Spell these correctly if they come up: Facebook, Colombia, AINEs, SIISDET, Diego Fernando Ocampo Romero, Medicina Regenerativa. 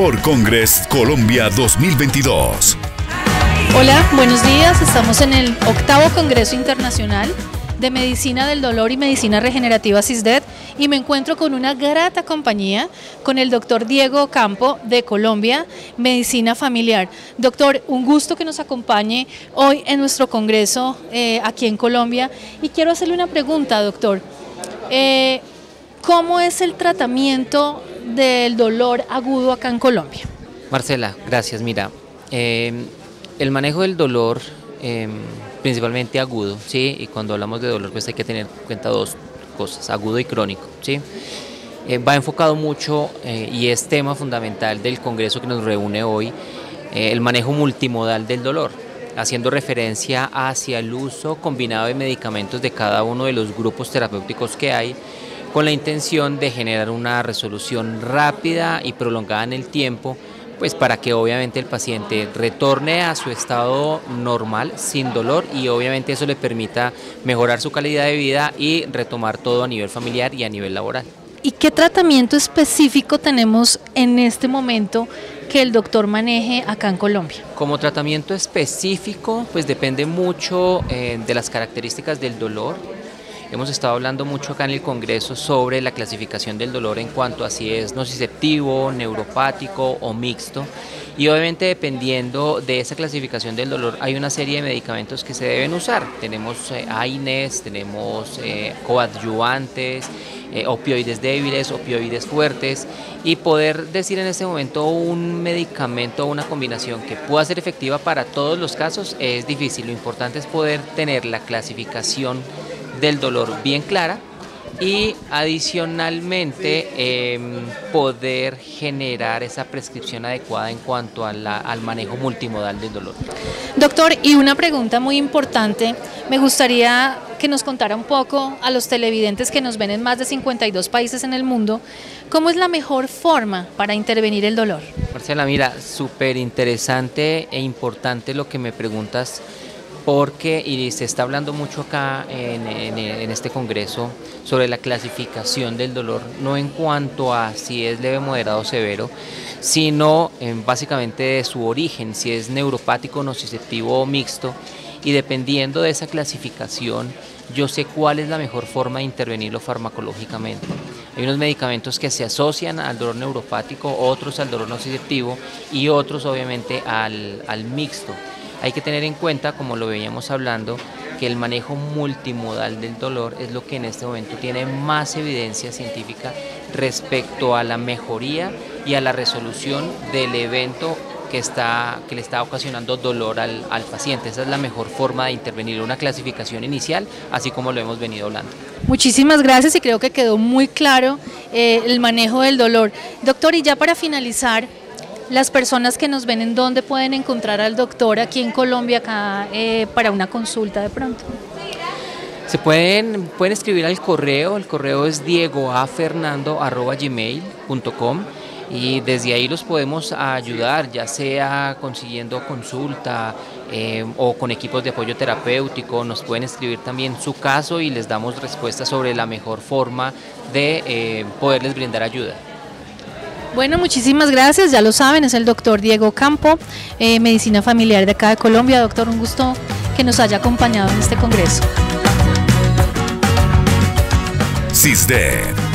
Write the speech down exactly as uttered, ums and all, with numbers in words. World Congress Colombia dos mil veintidós. Hola, buenos días. Estamos en el octavo Congreso Internacional de Medicina del Dolor y Medicina Regenerativa SIISDET y me encuentro con una grata compañía, con el doctor Diego Ocampo de Colombia, Medicina Familiar. Doctor, un gusto que nos acompañe hoy en nuestro congreso eh, aquí en Colombia, y quiero hacerle una pregunta, doctor. Eh, ¿Cómo es el tratamiento del dolor agudo acá en Colombia? Marcela, gracias. Mira, eh, el manejo del dolor eh, principalmente agudo, ¿sí? Y cuando hablamos de dolor, pues hay que tener en cuenta dos cosas, agudo y crónico, ¿sí? Eh, va enfocado mucho, eh, y es tema fundamental del congreso que nos reúne hoy, eh, el manejo multimodal del dolor, haciendo referencia hacia el uso combinado de medicamentos de cada uno de los grupos terapéuticos que hay, con la intención de generar una resolución rápida y prolongada en el tiempo, pues para que obviamente el paciente retorne a su estado normal, sin dolor, y obviamente eso le permita mejorar su calidad de vida y retomar todo a nivel familiar y a nivel laboral. ¿Y qué tratamiento específico tenemos en este momento que el doctor maneje acá en Colombia? Como tratamiento específico, pues depende mucho eh, de las características del dolor. Hemos estado hablando mucho acá en el Congreso sobre la clasificación del dolor en cuanto a si es nociceptivo, neuropático o mixto. Y obviamente dependiendo de esa clasificación del dolor hay una serie de medicamentos que se deben usar. Tenemos eh, A I N Es, tenemos eh, coadyuvantes, eh, opioides débiles, opioides fuertes, y poder decir en este momento un medicamento o una combinación que pueda ser efectiva para todos los casos es difícil. Lo importante es poder tener la clasificación del dolor bien clara y adicionalmente eh, poder generar esa prescripción adecuada en cuanto a la, al manejo multimodal del dolor. Doctor, y una pregunta muy importante, me gustaría que nos contara un poco a los televidentes que nos ven en más de cincuenta y dos países en el mundo, ¿cómo es la mejor forma para intervenir el dolor? Marcela, mira, súper interesante e importante lo que me preguntas, porque y se está hablando mucho acá en, en, en este congreso sobre la clasificación del dolor, no en cuanto a si es leve, moderado o severo, sino en básicamente de su origen, si es neuropático, nociceptivo o mixto, y dependiendo de esa clasificación yo sé cuál es la mejor forma de intervenirlo farmacológicamente. Hay unos medicamentos que se asocian al dolor neuropático, otros al dolor nociceptivo y otros obviamente al, al mixto. Hay que tener en cuenta, como lo veníamos hablando, que el manejo multimodal del dolor es lo que en este momento tiene más evidencia científica respecto a la mejoría y a la resolución del evento que, está, que le está ocasionando dolor al, al paciente. Esa es la mejor forma de intervenir, una clasificación inicial, así como lo hemos venido hablando. Muchísimas gracias, y creo que quedó muy claro eh, el manejo del dolor. Doctor, y ya para finalizar, las personas que nos ven, ¿en dónde pueden encontrar al doctor aquí en Colombia, acá, eh, para una consulta de pronto? Se pueden, pueden escribir al correo, el correo es diego a fernando arroba gmail punto com, y desde ahí los podemos ayudar, ya sea consiguiendo consulta eh, o con equipos de apoyo terapéutico. Nos pueden escribir también su caso y les damos respuesta sobre la mejor forma de eh, poderles brindar ayuda. Bueno, muchísimas gracias, ya lo saben, es el doctor Diego Ocampo, eh, Medicina Familiar de acá de Colombia. Doctor, un gusto que nos haya acompañado en este congreso. SIISDET.